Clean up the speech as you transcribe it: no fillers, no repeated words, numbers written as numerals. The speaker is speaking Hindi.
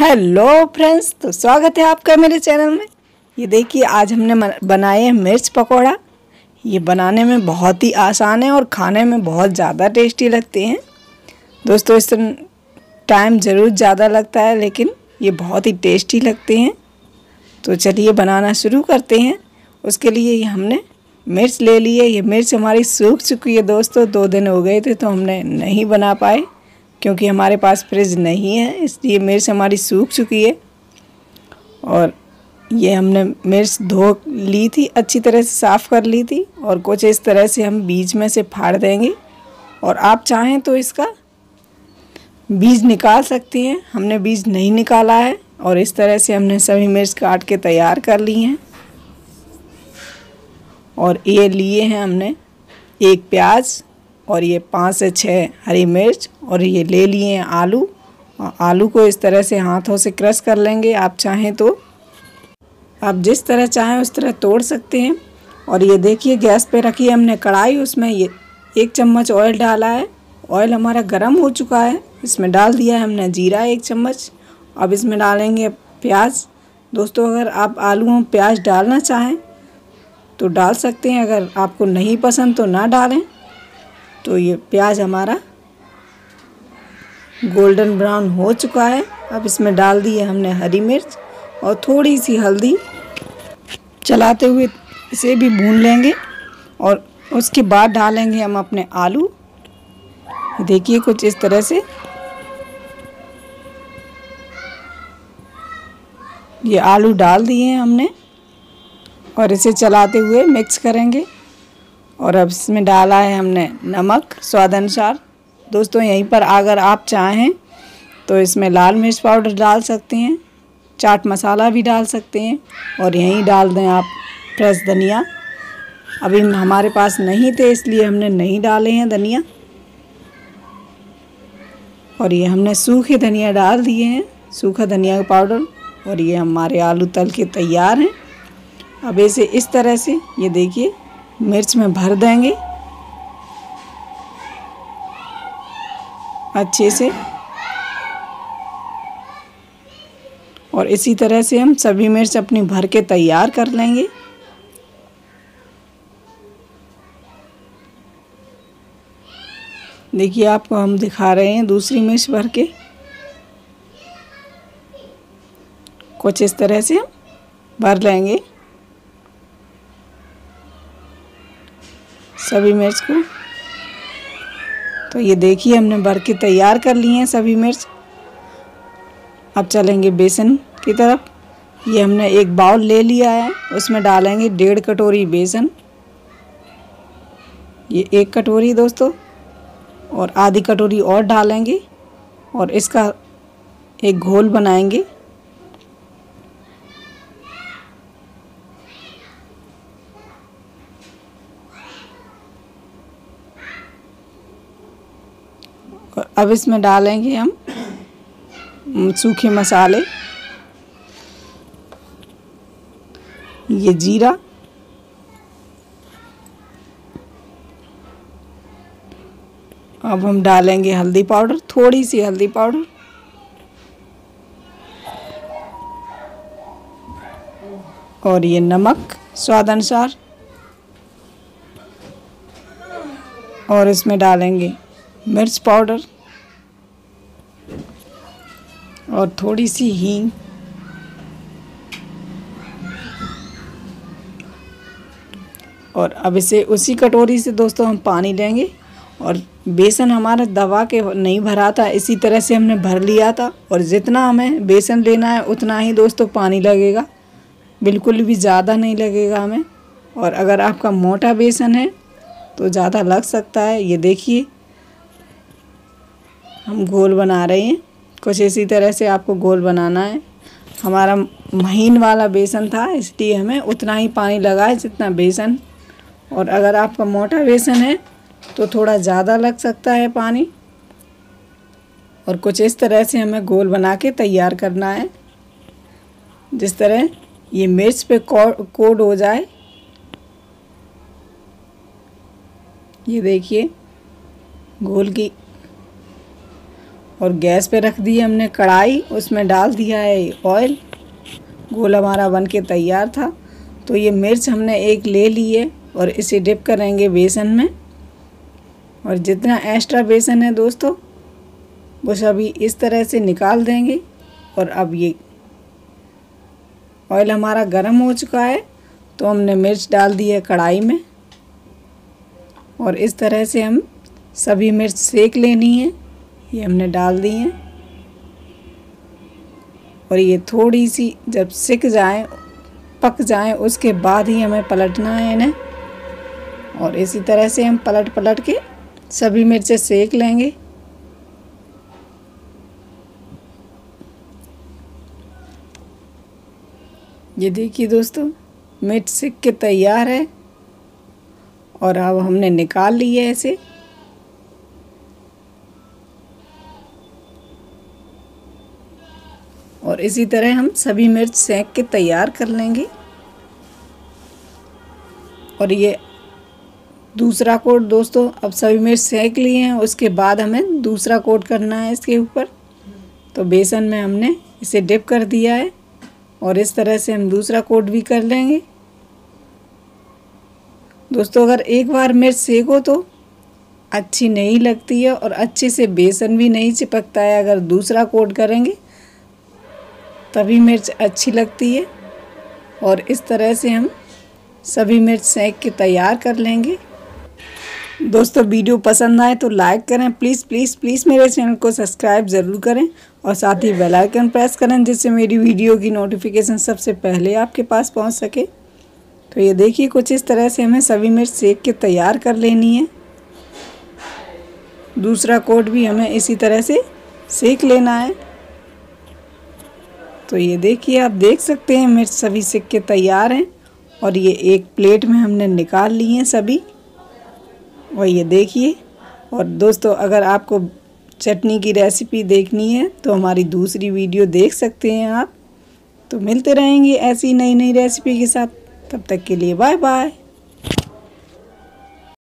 हेलो फ्रेंड्स, तो स्वागत है आपका मेरे चैनल में। ये देखिए, आज हमने बनाए हैं मिर्च पकोड़ा। ये बनाने में बहुत ही आसान है और खाने में बहुत ज़्यादा टेस्टी लगते हैं। दोस्तों, इस टाइम ज़रूर ज़्यादा लगता है, लेकिन ये बहुत ही टेस्टी लगते हैं। तो चलिए बनाना शुरू करते हैं। उसके लिए ये हमने मिर्च ले ली है। ये मिर्च हमारी सूख चुकी है दोस्तों, 2 दिन हो गए थे तो हमने नहीं बना पाए क्योंकि हमारे पास फ्रिज नहीं है, इसलिए मिर्च हमारी सूख चुकी है। और ये हमने मिर्च धो ली थी, अच्छी तरह से साफ़ कर ली थी और कुछ इस तरह से हम बीज में से फाड़ देंगे। और आप चाहें तो इसका बीज निकाल सकते हैं, हमने बीज नहीं निकाला है। और इस तरह से हमने सभी मिर्च काट के तैयार कर ली हैं। और ये लिए हैं हमने 1 प्याज और ये 5 से 6 हरी मिर्च। और ये ले लिए हैं आलू। आलू को इस तरह से हाथों से क्रश कर लेंगे। आप चाहें तो आप जिस तरह चाहें उस तरह तोड़ सकते हैं। और ये देखिए, गैस पे रखी है हमने कढ़ाई, उसमें ये 1 चम्मच ऑयल डाला है। ऑयल हमारा गर्म हो चुका है, इसमें डाल दिया है हमने जीरा 1 चम्मच। अब इसमें डालेंगे प्याज। दोस्तों, अगर आप आलू में प्याज डालना चाहें तो डाल सकते हैं, अगर आपको नहीं पसंद तो ना डालें। तो ये प्याज हमारा गोल्डन ब्राउन हो चुका है। अब इसमें डाल दी है हमने हरी मिर्च और थोड़ी सी हल्दी, चलाते हुए इसे भी भून लेंगे। और उसके बाद डालेंगे हम अपने आलू। देखिए, कुछ इस तरह से ये आलू डाल दिए हैं हमने और इसे चलाते हुए मिक्स करेंगे। और अब इसमें डाला है हमने नमक स्वाद अनुसार। दोस्तों, यहीं पर अगर आप चाहें तो इसमें लाल मिर्च पाउडर डाल सकते हैं, चाट मसाला भी डाल सकते हैं। और यहीं डाल दें आप फ्रेश धनिया। अभी हमारे पास नहीं थे इसलिए हमने नहीं डाले हैं धनिया। और ये हमने सूखे धनिया डाल दिए हैं, सूखा धनिया का पाउडर। और ये हमारे आलू तल के तैयार हैं। अब इसे इस तरह से ये देखिए मिर्च में भर देंगे अच्छे से। और इसी तरह से हम सभी मिर्च अपनी भर के तैयार कर लेंगे। देखिए, आपको हम दिखा रहे हैं दूसरी मिर्च भर के। कुछ इस तरह से हम भर लेंगे सभी मिर्च को। तो ये देखिए, हमने भर के तैयार कर लिए हैं सभी मिर्च। अब चलेंगे बेसन की तरफ। ये हमने 1 बाउल ले लिया है, उसमें डालेंगे 1.5 कटोरी बेसन। ये 1 कटोरी दोस्तों, और आधी कटोरी और डालेंगे। और इसका एक घोल बनाएंगे। अब इसमें डालेंगे हम सूखे मसाले, ये जीरा, अब हम डालेंगे हल्दी पाउडर, थोड़ी सी हल्दी पाउडर। और ये नमक स्वाद अनुसार। और इसमें डालेंगे मिर्च पाउडर और थोड़ी सी हींग। और अब इसे उसी कटोरी से दोस्तों हम पानी लेंगे। और बेसन हमारा दबा के नहीं भरा था, इसी तरह से हमने भर लिया था। और जितना हमें बेसन लेना है उतना ही दोस्तों पानी लगेगा, बिल्कुल भी ज़्यादा नहीं लगेगा हमें। और अगर आपका मोटा बेसन है तो ज़्यादा लग सकता है। ये देखिए, हम घोल बना रहे हैं। कुछ इसी तरह से आपको घोल बनाना है। हमारा महीन वाला बेसन था इसलिए हमें उतना ही पानी लगा है जितना बेसन। और अगर आपका मोटा बेसन है तो थोड़ा ज़्यादा लग सकता है पानी। और कुछ इस तरह से हमें घोल बना के तैयार करना है, जिस तरह ये मिर्च पे कोट हो जाए। ये देखिए घोल की। और गैस पे रख दी हमने कढ़ाई, उसमें डाल दिया है ऑयल। गोल हमारा बन के तैयार था। तो ये मिर्च हमने एक ले ली है और इसे डिप करेंगे बेसन में। और जितना एक्स्ट्रा बेसन है दोस्तों वो सभी इस तरह से निकाल देंगे। और अब ये ऑयल हमारा गर्म हो चुका है तो हमने मिर्च डाल दी है कढ़ाई में और इस तरह से हम सभी मिर्च सेक लेनी है। ये हमने डाल दी है और ये थोड़ी सी जब सिक जाए, पक जाए, उसके बाद ही हमें पलटना है इन्हें। और इसी तरह से हम पलट पलट के सभी मिर्चें सेक लेंगे। ये देखिए दोस्तों मिर्च सिक के तैयार है और अब हमने निकाल ली है इसे। और इसी तरह हम सभी मिर्च सेक के तैयार कर लेंगे। और ये दूसरा कोट दोस्तों, अब सभी मिर्च सेक लिए हैं, उसके बाद हमें दूसरा कोट करना है इसके ऊपर। तो बेसन में हमने इसे डिप कर दिया है और इस तरह से हम दूसरा कोट भी कर लेंगे। दोस्तों अगर एक बार मिर्च सेको तो अच्छी नहीं लगती है और अच्छे से बेसन भी नहीं चिपकता है। अगर दूसरा कोट करेंगे तभी मिर्च अच्छी लगती है। और इस तरह से हम सभी मिर्च सेक के तैयार कर लेंगे। दोस्तों वीडियो पसंद आए तो लाइक करें, प्लीज़ प्लीज़ प्लीज़ मेरे चैनल को सब्सक्राइब ज़रूर करें और साथ ही बेल आइकन प्रेस करें जिससे मेरी वीडियो की नोटिफिकेशन सबसे पहले आपके पास पहुंच सके। तो ये देखिए कुछ इस तरह से हमें सभी मिर्च सेक के तैयार कर लेनी है। दूसरा कोट भी हमें इसी तरह से सेक लेना है। तो ये देखिए आप देख सकते हैं मिर्च सभी सेक के तैयार हैं और ये एक प्लेट में हमने निकाल ली हैं सभी। और ये देखिए। और दोस्तों अगर आपको चटनी की रेसिपी देखनी है तो हमारी दूसरी वीडियो देख सकते हैं आप। तो मिलते रहेंगे ऐसी नई नई रेसिपी के साथ। तब तक के लिए बाय बाय।